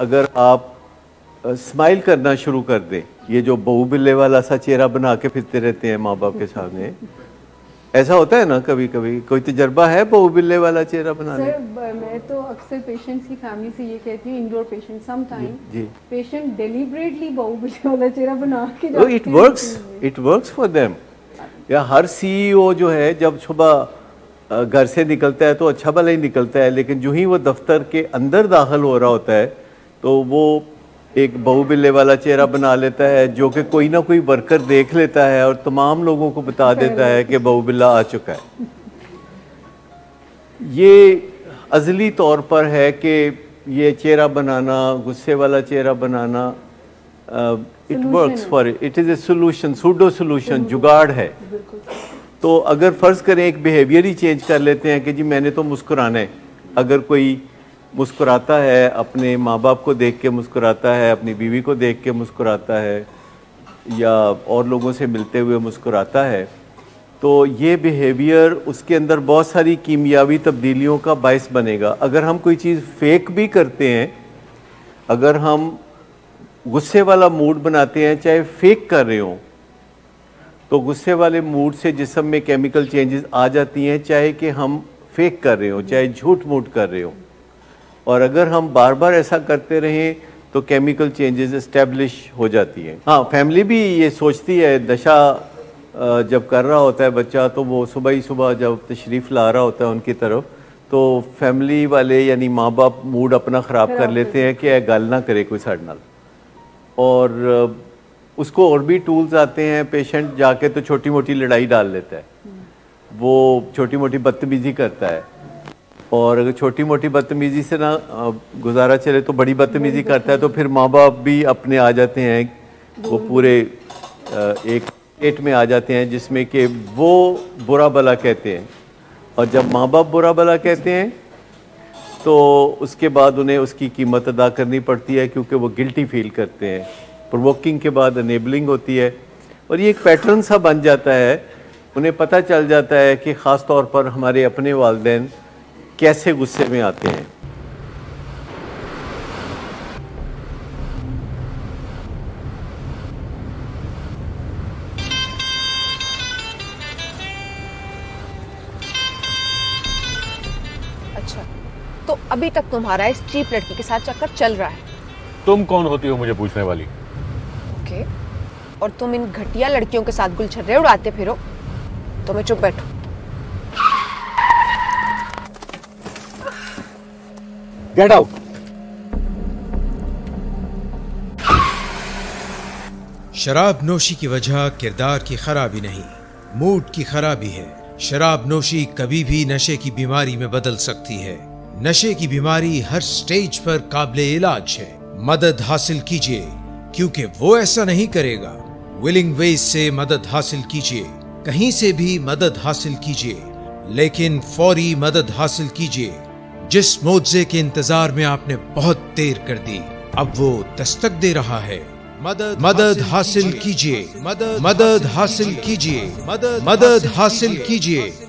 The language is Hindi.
अगर आप स्माइल करना शुरू कर दें, ये जो बहू बिल्ले वाला सा चेहरा बना के फिरते रहते हैं माँ बाप के सामने, ऐसा होता है ना कभी कभी, कोई तजर्बा है बहू बिल्ले वाला चेहरा बनाने? सर मैं तो अक्सर पेशेंट्स की फैमिली से ये कहती हूँ, indoor patient some time patient deliberately बहू बिल्ले वाला चेहरा बना के जाते हैं। It works for them. या हर CEO जो है जब सुबह घर से निकलता है तो अच्छा भला ही निकलता है, लेकिन जो ही वो दफ्तर के अंदर दाखिल हो रहा होता है तो वो एक बहू बिल्ले वाला चेहरा बना लेता है, जो कि कोई ना कोई वर्कर देख लेता है और तमाम लोगों को बता देता है कि बहू बिल्ला आ चुका है। ये अजली तौर पर है कि ये चेहरा बनाना, गुस्से वाला चेहरा बनाना, it works for it is a solution, pseudo solution, जुगाड़ है। तो अगर फ़र्ज़ करें एक बिहेवियर ही चेंज कर लेते हैं कि जी मैंने तो मुस्कुराना है, अगर कोई मुस्कुराता है, अपने माँ बाप को देख के मुस्कुराता है, अपनी बीवी को देख के मुस्कुराता है, या और लोगों से मिलते हुए मुस्कुराता है, तो ये बिहेवियर उसके अंदर बहुत सारी कीमियावी तब्दीलियों का बायस बनेगा। अगर हम कोई चीज़ फेक भी करते हैं, अगर हम गुस्से वाला मूड बनाते हैं चाहे फेक कर रहे हों, तो गुस्से वाले मूड से जिस्म में केमिकल चेंजेस आ जाती हैं, चाहे कि हम फेक कर रहे हों, चाहे झूठ मूठ कर रहे हों। और अगर हम बार बार ऐसा करते रहें तो केमिकल चेंजेस इस्टेब्लिश हो जाती हैं। हाँ, फैमिली भी ये सोचती है, दशा जब कर रहा होता है बच्चा तो वो सुबह ही सुबह जब तशरीफ़ ला रहा होता है उनकी तरफ, तो फैमिली वाले यानी माँ बाप मूड अपना ख़राब कर लेते हैं कि गल ना करे कोई साढ़े नाल। और उसको और भी टूल्स आते हैं, पेशेंट जाके तो छोटी मोटी लड़ाई डाल लेता है, वो छोटी मोटी बदतमीज़ी करता है, और अगर छोटी मोटी बदतमीज़ी से ना गुजारा चले तो बड़ी बदतमीज़ी करता है, तो फिर माँ बाप भी अपने आ जाते हैं, वो पूरे एक स्टेट में आ जाते हैं जिसमें कि वो बुरा भला कहते हैं, और जब माँ बाप बुरा भला कहते हैं तो उसके बाद उन्हें उसकी कीमत अदा करनी पड़ती है, क्योंकि वो गिल्टी फील करते हैं। प्रोवोकिंग के बाद इनेबलिंग होती है, और ये एक पैटर्न सा बन जाता है। उन्हें पता चल जाता है कि ख़ास तौर पर हमारे अपने वालिदैन कैसे गुस्से में आते हैं। अच्छा, तो अभी तक तुम्हारा इस चीप लड़की के साथ चक्कर चल रहा है। तुम कौन होती हो मुझे पूछने वाली? ओके, और तुम इन घटिया लड़कियों के साथ गुलछर्रे उड़ाते फिरो, तो मैं चुप बैठूं? Get out! शराब नोशी की वजह किरदार की खराबी नहीं, मूड की खराबी है। शराब नोशी कभी भी नशे की बीमारी में बदल सकती है। नशे की बीमारी हर स्टेज पर काबिल इलाज है। मदद हासिल कीजिए, क्योंकि वो ऐसा नहीं करेगा। विलिंग वेज से मदद हासिल कीजिए, कहीं से भी मदद हासिल कीजिए, लेकिन फौरी मदद हासिल कीजिए। जिस मोज़े के इंतजार में आपने बहुत देर कर दी, अब वो दस्तक दे रहा है। मदद हासिल कीजिए, मदद हासिल कीजिए, मदद हासिल कीजिए।